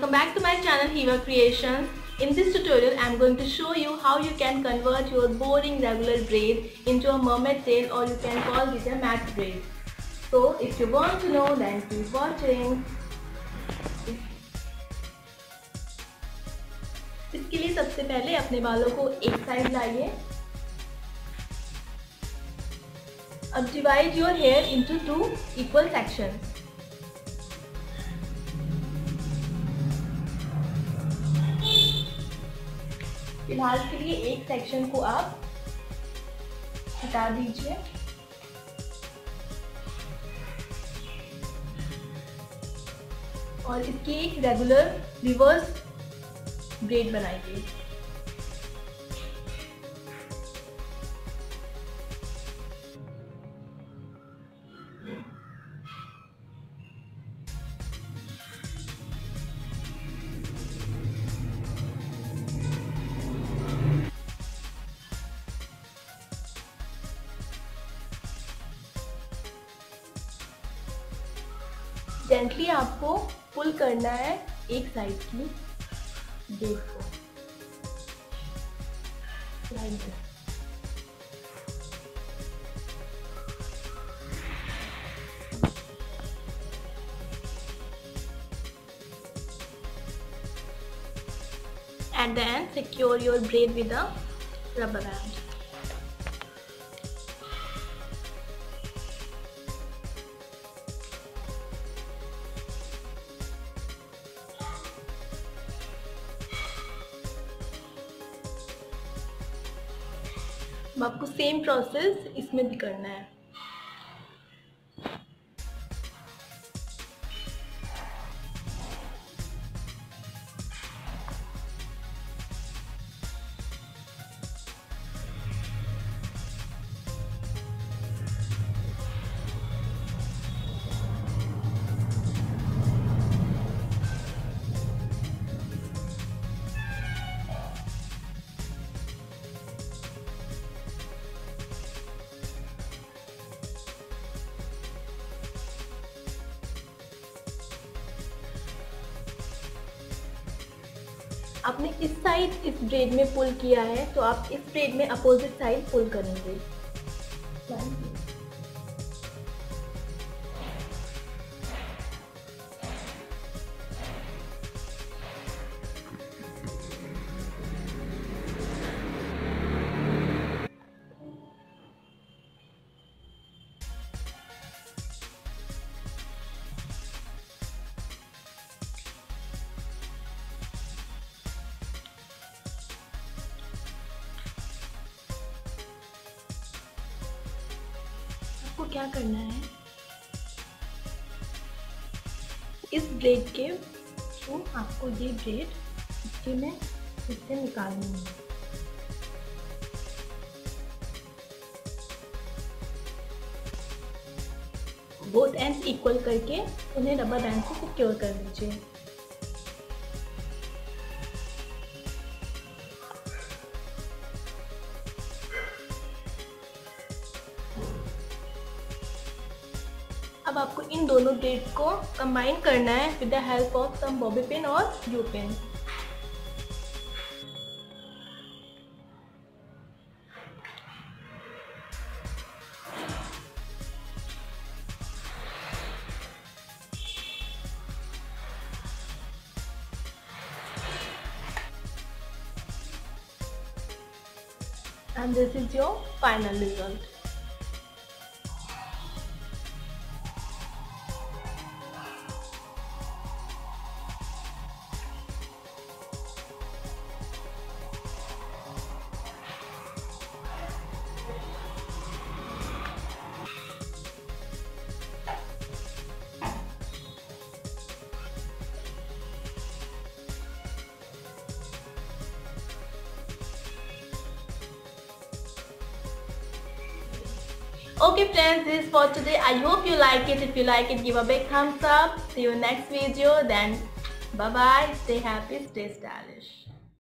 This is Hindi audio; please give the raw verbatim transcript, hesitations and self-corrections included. Welcome back to my channel Hiva Creations. In this tutorial I am going to show you how you can convert your boring regular braid into a mermaid tail, or you can call it a mat braid. So if you want to know, then keep watching. इसके लिए सबसे पहले अपने बालों को एक साइड लाइए. अब divide your hair into two equal section. फिलहाल के लिए एक सेक्शन को आप हटा दीजिए. और इसकी एक रेगुलर रिवर्स ब्रेड बनाइए. जेंटली आपको पुल करना है एक साइड की ब्रेड को. And then secure your braid with a rubber band. अब आपको सेम प्रोसेस इसमें भी करना है. आपने इस साइड इस ब्रेड में पुल किया है, तो आप इस ब्रेड में अपोजिट साइड पुल करेंगे. क्या करना है, इस ब्रेड के थ्रू आपको ये ब्रेड इसके में इससे निकालनी है. बोथ एंड्स इक्वल करके उन्हें रबर बैंड से सिक्योर कर दीजिए. अब आपको इन दोनों ब्रेड को कंबाइन करना है with the help of some bobby pin और U pin. And this is your final result. Okay friends, this is for today. I hope you like it. If you like it, give a big thumbs up. See you next video. Then bye bye. Stay happy, stay stylish.